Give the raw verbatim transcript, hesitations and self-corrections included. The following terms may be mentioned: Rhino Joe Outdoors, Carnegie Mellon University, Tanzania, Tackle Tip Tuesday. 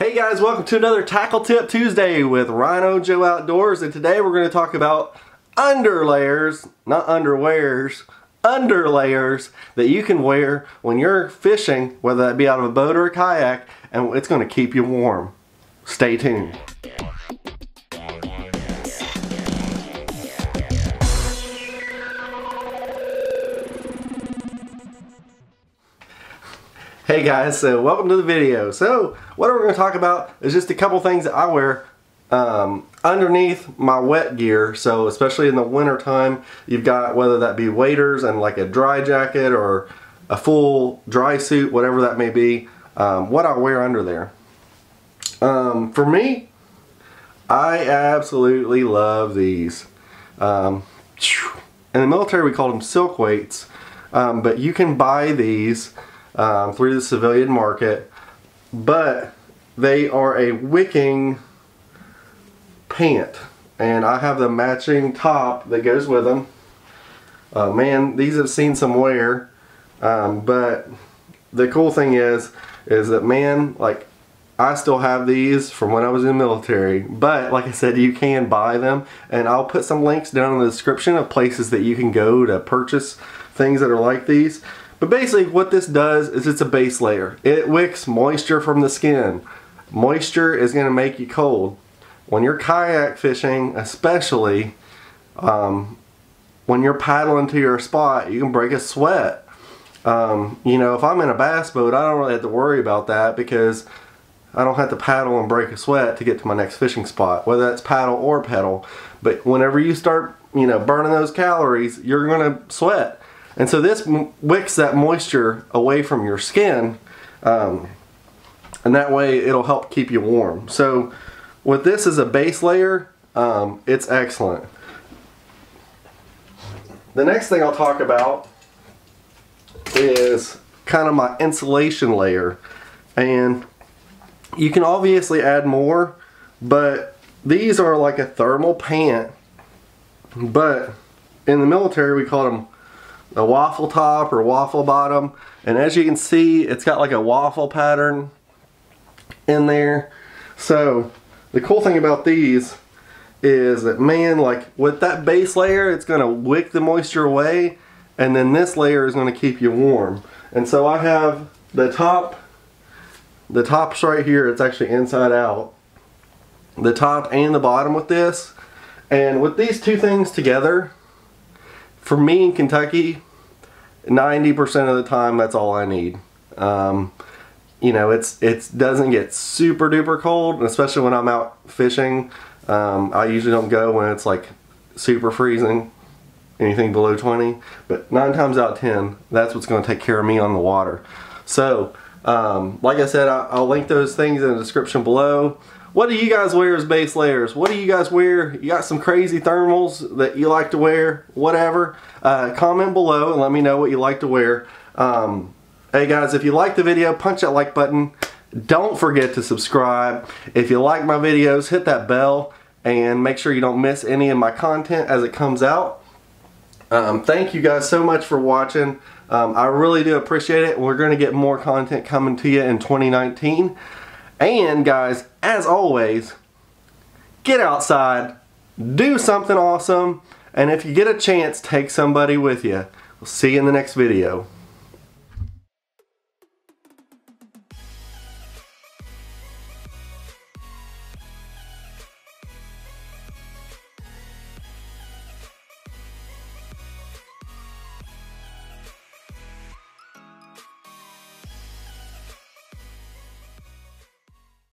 Hey guys, welcome to another Tackle Tip Tuesday with Rhino Joe Outdoors, and today we're going to talk about underlayers, not underwears, underlayers that you can wear when you're fishing, whether that be out of a boat or a kayak, and it's going to keep you warm. Stay tuned. Hey guys, so welcome to the video. So what we're going to talk about is just a couple things that I wear um, underneath my wet gear. So especially in the winter time, you've got, whether that be waders and like a dry jacket or a full dry suit, whatever that may be, um, what I wear under there. Um, for me, I absolutely love these. Um, in the military we call them silk weights, um, but you can buy these Um, through the civilian market, but they are a wicking pant, and I have the matching top that goes with them. Uh, man, these have seen some wear, um, but the cool thing is is that, man, like, I still have these from when I was in the military, but like I said, you can buy them, and I'll put some links down in the description of places that you can go to purchase things that are like these. But basically what this does is it's a base layer. It wicks moisture from the skin. Moisture is going to make you cold. When you're kayak fishing, especially, um, when you're paddling to your spot, you can break a sweat. Um, you know, if I'm in a bass boat, I don't really have to worry about that because I don't have to paddle and break a sweat to get to my next fishing spot, whether that's paddle or pedal. But whenever you start, you know, burning those calories, you're going to sweat. And so this wicks that moisture away from your skin, um, and that way it'll help keep you warm. So with this as a base layer, um, it's excellent. The next thing I'll talk about is kind of my insulation layer. And you can obviously add more, but these are like a thermal pant, but in the military we call them a waffle top or waffle bottom, and as you can see, it's got like a waffle pattern in there. So the cool thing about these is that, man, like with that base layer, it's going to wick the moisture away, and then this layer is going to keep you warm. And so I have the top, the top's right here, it's actually inside out, the top and the bottom with this, and with these two things together, for me in Kentucky, ninety percent of the time, that's all I need. Um, you know, it's it doesn't get super duper cold, and especially when I'm out fishing. Um, I usually don't go when it's like super freezing, anything below twenty. But nine times out of ten, that's what's going to take care of me on the water. So, um, like I said, I, I'll link those things in the description below. What do you guys wear as base layers? What do you guys wear? You got some crazy thermals that you like to wear? Whatever. Uh, comment below and let me know what you like to wear. Um, hey guys, if you like the video, punch that like button. Don't forget to subscribe. If you like my videos, hit that bell and make sure you don't miss any of my content as it comes out. Um, thank you guys so much for watching. Um, I really do appreciate it. We're going to get more content coming to you in twenty nineteen. And guys, as always, get outside, do something awesome, and if you get a chance, take somebody with you. We'll see you in the next video.